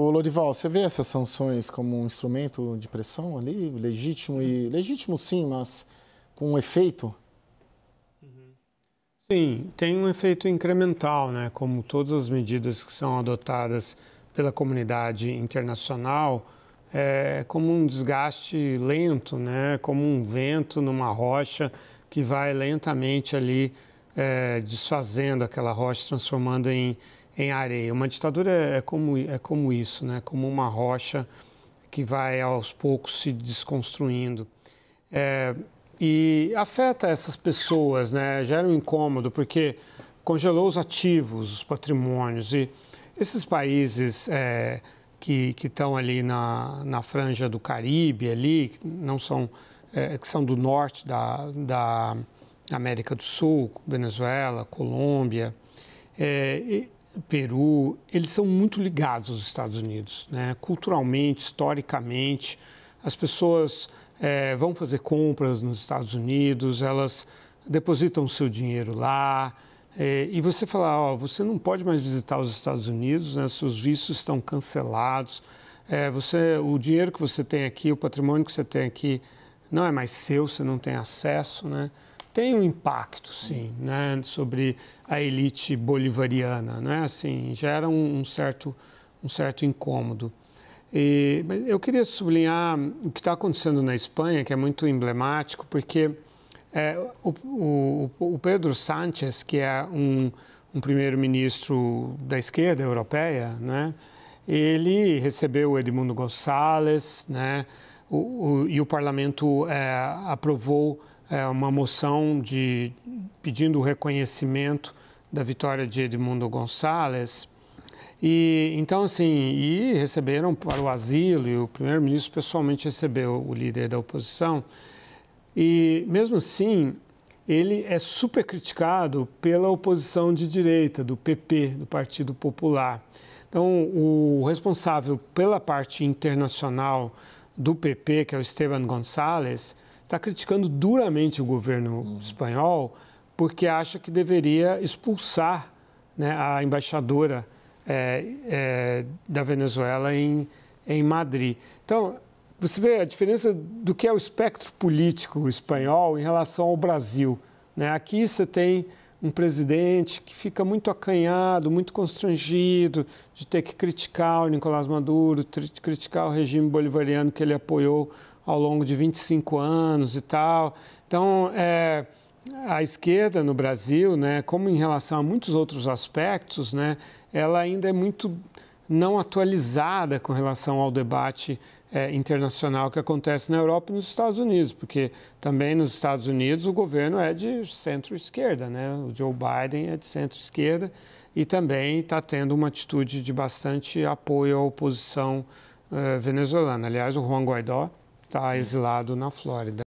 Ô, Lourival, você vê essas sanções como um instrumento de pressão ali, legítimo e legítimo sim, mas com um efeito? Sim, tem um efeito incremental, né? Como todas as medidas que são adotadas pela comunidade internacional, é como um desgaste lento, né? Como um vento numa rocha que vai lentamente ali desfazendo aquela rocha, transformando em areia. Uma ditadura é como isso, né? Como uma rocha que vai aos poucos se desconstruindo. E afeta essas pessoas, né? Gera um incômodo, porque congelou os ativos, os patrimônios. E esses países que estão ali na franja do Caribe, ali, que são do norte da América do Sul, Venezuela, Colômbia, Peru, eles são muito ligados aos Estados Unidos, né? Culturalmente, historicamente, as pessoas vão fazer compras nos Estados Unidos, elas depositam o seu dinheiro lá, e você fala, ó, você não pode mais visitar os Estados Unidos, né? Seus vistos estão cancelados, o dinheiro que você tem aqui, o patrimônio que você tem aqui, não é mais seu, você não tem acesso, né? Tem um impacto, sim, né, sobre a elite bolivariana, né? Assim, gera um certo incômodo. Mas eu queria sublinhar o que está acontecendo na Espanha, que é muito emblemático, porque o Pedro Sánchez, que é um primeiro-ministro da esquerda europeia, né? Ele recebeu o Edmundo Gonzalez, né? E o Parlamento aprovou uma moção pedindo o reconhecimento da vitória de Edmundo González. E então, assim, receberam para o asilo, e o primeiro-ministro pessoalmente recebeu o líder da oposição. E mesmo assim, ele é super criticado pela oposição de direita, do PP, do Partido Popular. Então, o responsável pela parte internacional do PP, que é o Esteban Gonzalez, está criticando duramente o governo espanhol, porque acha que deveria expulsar, né, a embaixadora da Venezuela em Madrid. Então, você vê a diferença do que é o espectro político espanhol em relação ao Brasil, né? Aqui você tem um presidente que fica muito acanhado, muito constrangido de ter que criticar o Nicolás Maduro, criticar o regime bolivariano que ele apoiou ao longo de 25 anos e tal. Então, a esquerda no Brasil, né, como em relação a muitos outros aspectos, né, ela ainda é muito não atualizada com relação ao debate internacional que acontece na Europa e nos Estados Unidos, porque também nos Estados Unidos o governo é de centro-esquerda, né? O Joe Biden é de centro-esquerda e também está tendo uma atitude de bastante apoio à oposição venezuelana. Aliás, o Juan Guaidó está exilado na Flórida.